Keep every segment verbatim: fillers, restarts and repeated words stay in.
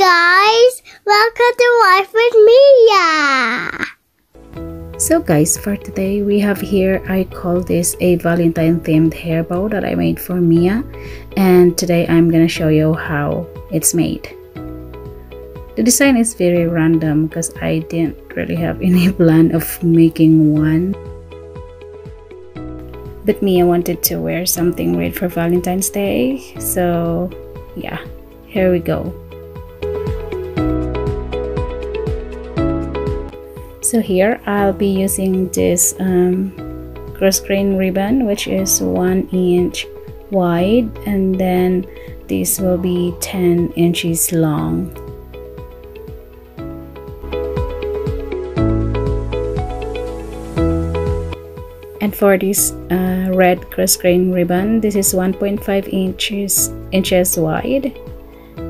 guys, welcome to Life with Mia. So guys, for today we have here, I call this a Valentine themed hair bow that I made for Mia, and today I'm gonna show you how it's made. The design is very random because I didn't really have any plan of making one, but Mia wanted to wear something weird for Valentine's Day, so yeah, here we go. So here I'll be using this um, grosgrain ribbon, which is one inch wide, and then this will be ten inches long. And for this uh, red grosgrain ribbon, this is one point five inches inches wide,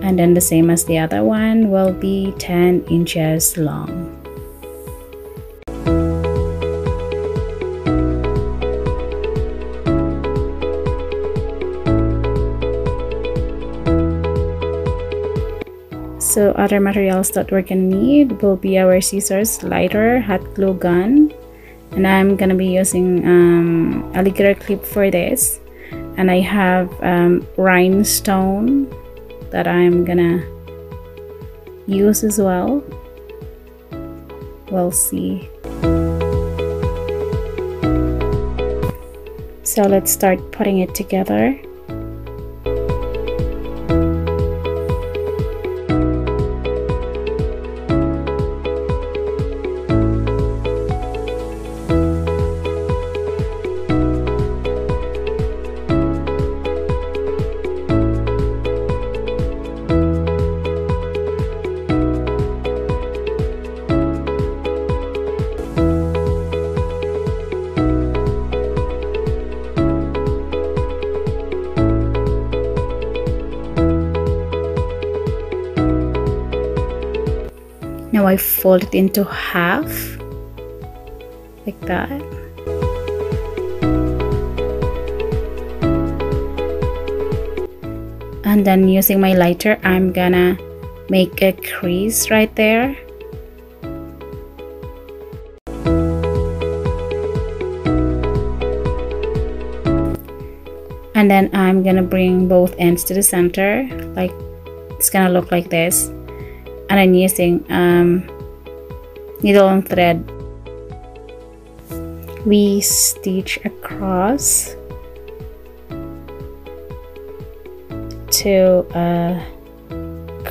and then the same as the other one will be ten inches long. So other materials that we're gonna need will be our scissors, lighter, hot glue gun. And I'm gonna be using um, alligator clip for this, and I have um, rhinestone that I'm gonna use as well. We'll see. So let's start putting it together. Now I fold it into half, like that. And then using my lighter, I'm gonna make a crease right there. And then I'm gonna bring both ends to the center, like it's gonna look like this. And I'm using um, needle and thread, we stitch across to uh,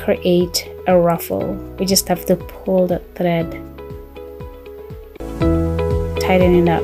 create a ruffle. We just have to pull the thread, tighten it up.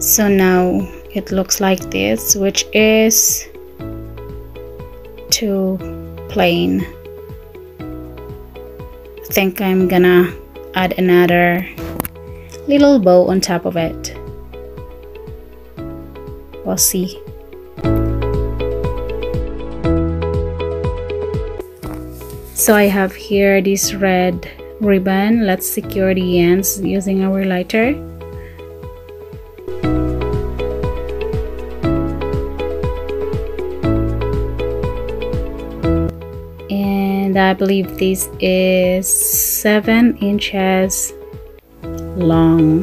So now it looks like this, which is too plain. I think I'm gonna add another little bow on top of it. We'll see. So I have here this red ribbon. Let's secure the ends using our lighter. I believe this is seven inches long.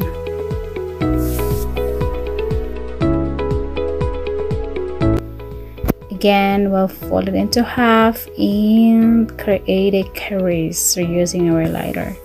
Again, we'll fold it into half and create a crease, so using our lighter.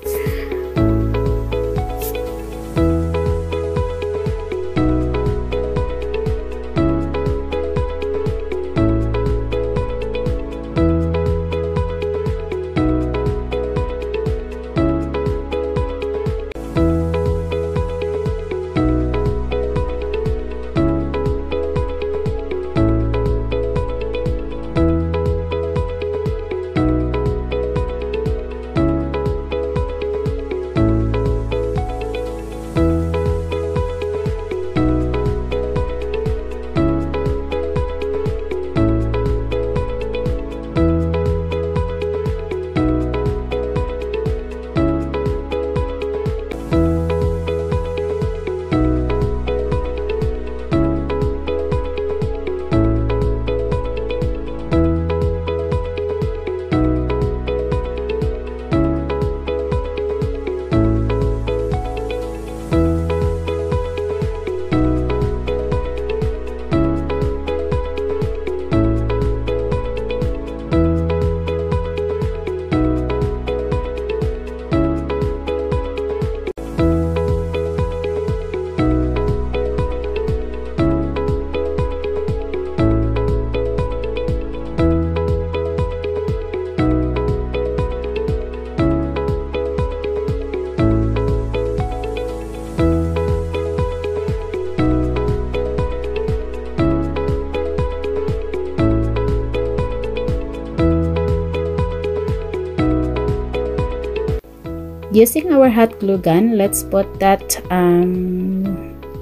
Using our hot glue gun, let's put that um,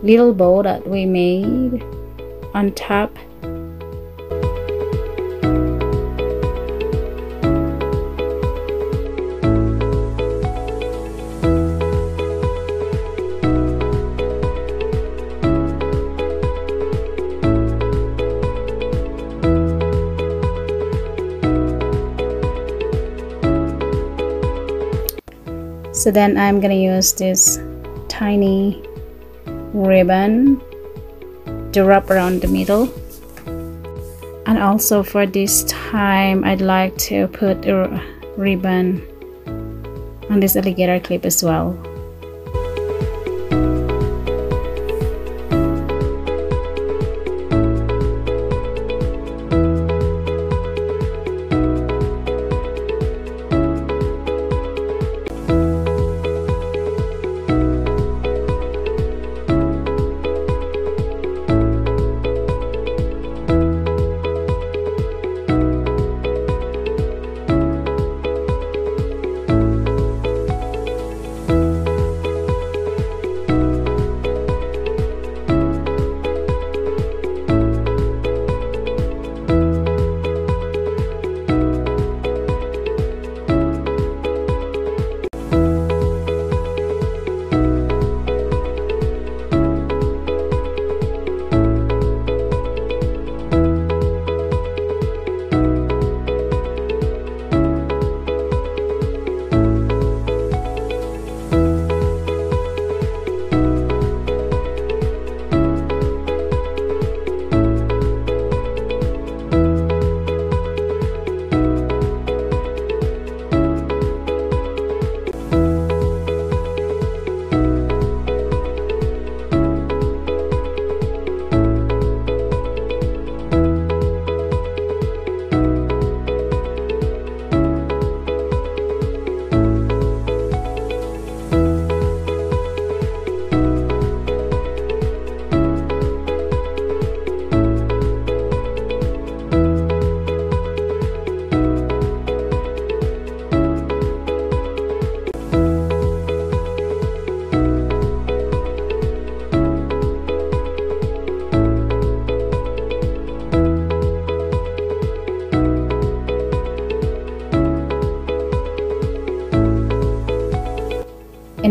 little bow that we made on top. So then I'm gonna use this tiny ribbon to wrap around the middle, and also for this time I'd like to put a ribbon on this alligator clip as well.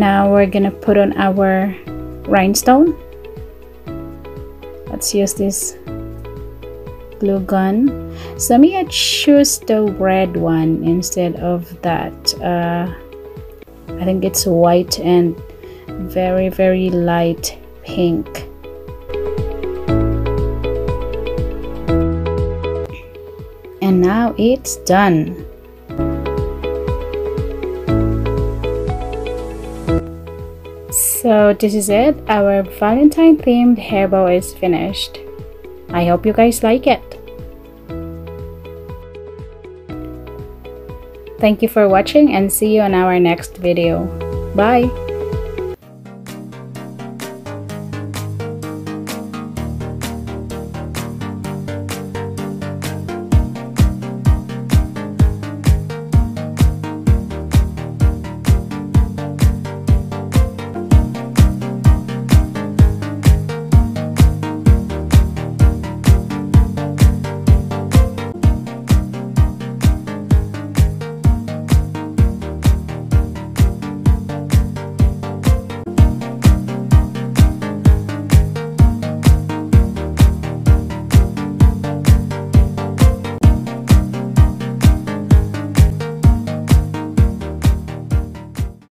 Now we're gonna put on our rhinestone. Let's use this glue gun. So me, I choose the red one instead of that. Uh, I think it's white and very very light pink. And now it's done. So this is it, our Valentine themed hair bow is finished. I hope you guys like it. Thank you for watching and see you on our next video. Bye!